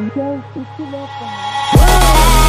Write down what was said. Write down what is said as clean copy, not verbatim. time.